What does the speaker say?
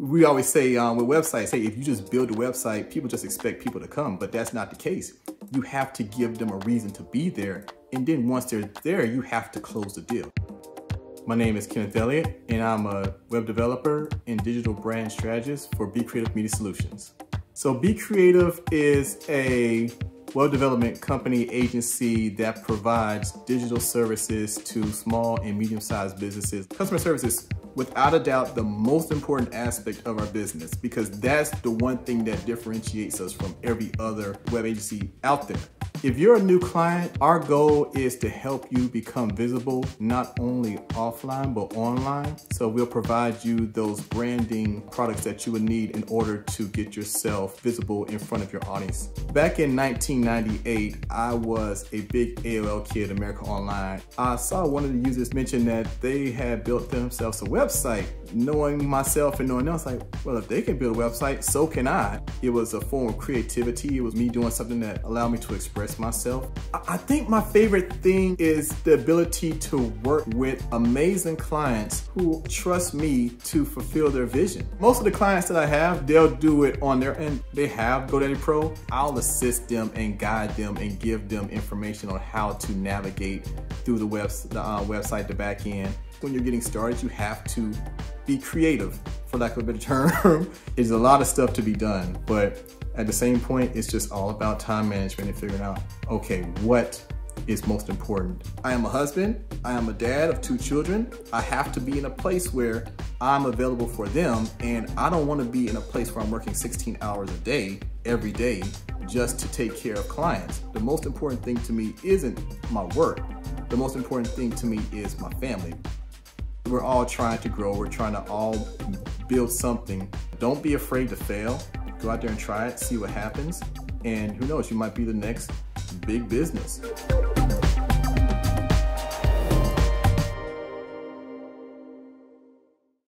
we always say with websites, hey, if you just build a website, people just expect people to come, but that's not the case. You have to give them a reason to be there. And then once they're there, you have to close the deal. My name is Kenneth Elliott, and I'm a web developer and digital brand strategist for BKreative Media Solutions. So BKreative is a web development company agency that provides digital services to small and medium-sized businesses. Customer service is without a doubt the most important aspect of our business, because that's the one thing that differentiates us from every other web agency out there. If you're a new client, our goal is to help you become visible, not only offline, but online. So we'll provide you those branding products that you would need in order to get yourself visible in front of your audience. Back in 1998, I was a big AOL kid, America Online. I saw one of the users mention that they had built themselves a website. Knowing myself and no one else, like, well, if they can build a website, so can I. It was a form of creativity. It was me doing something that allowed me to express myself. I think my favorite thing is the ability to work with amazing clients who trust me to fulfill their vision. Most of the clients that I have, they'll do it on their end. They have GoDaddy Pro. I'll assist them and guide them and give them information on how to navigate through the website, the back end. When you're getting started, you have to be creative, for lack of a better term. There's a lot of stuff to be done, but at the same point, it's just all about time management and figuring out, okay, what is most important? I am a husband, I am a dad of two children. I have to be in a place where I'm available for them, and I don't want to be in a place where I'm working 16 hours a day, every day, just to take care of clients. The most important thing to me isn't my work. The most important thing to me is my family. We're all trying to grow. We're trying to all build something. Don't be afraid to fail. Go out there and try it, see what happens. And who knows, you might be the next big business.